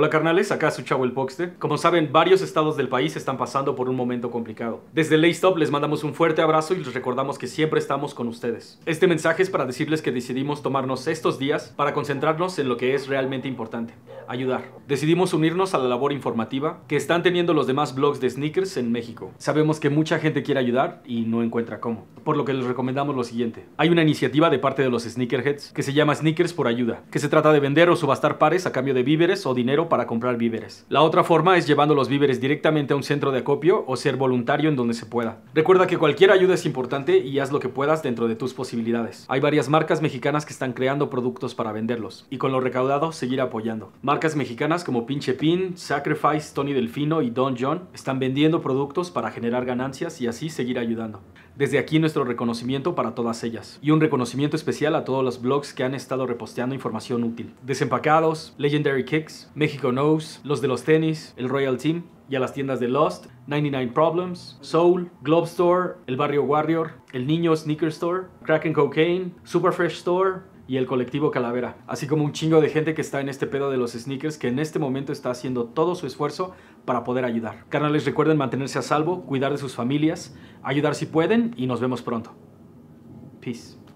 Hola carnales, acá su chavo el Poxte. Como saben, varios estados del país están pasando por un momento complicado. Desde Laced Up les mandamos un fuerte abrazo y les recordamos que siempre estamos con ustedes. Este mensaje es para decirles que decidimos tomarnos estos días para concentrarnos en lo que es realmente importante, ayudar. Decidimos unirnos a la labor informativa que están teniendo los demás blogs de sneakers en México. Sabemos que mucha gente quiere ayudar y no encuentra cómo, por lo que les recomendamos lo siguiente. Hay una iniciativa de parte de los sneakerheads que se llama Sneakers por Ayuda, que se trata de vender o subastar pares a cambio de víveres o dinero para comprar víveres. La otra forma es llevando los víveres directamente a un centro de acopio o ser voluntario en donde se pueda. Recuerda que cualquier ayuda es importante y haz lo que puedas dentro de tus posibilidades. Hay varias marcas mexicanas que están creando productos para venderlos y con lo recaudado seguir apoyando. Marcas mexicanas como Pinche Pin, Sacrifice, Tony Delfino y Don John están vendiendo productos para generar ganancias y así seguir ayudando. Desde aquí nuestro reconocimiento para todas ellas y un reconocimiento especial a todos los blogs que han estado reposteando información útil. Desempacados, Legendary Kicks, México Knows, Los de los Tenis, El Royal Team y a las tiendas de Lost, 99 Problems, Soul, Globe Store, El Barrio Warrior, El Niño Sneaker Store, Crack & Cocaine, Supa Fresh Store y El Colectivo Calavera, así como un chingo de gente que está en este pedo de los sneakers que en este momento está haciendo todo su esfuerzo para poder ayudar. Carnales, recuerden mantenerse a salvo, cuidar de sus familias, ayudar si pueden y nos vemos pronto. Peace.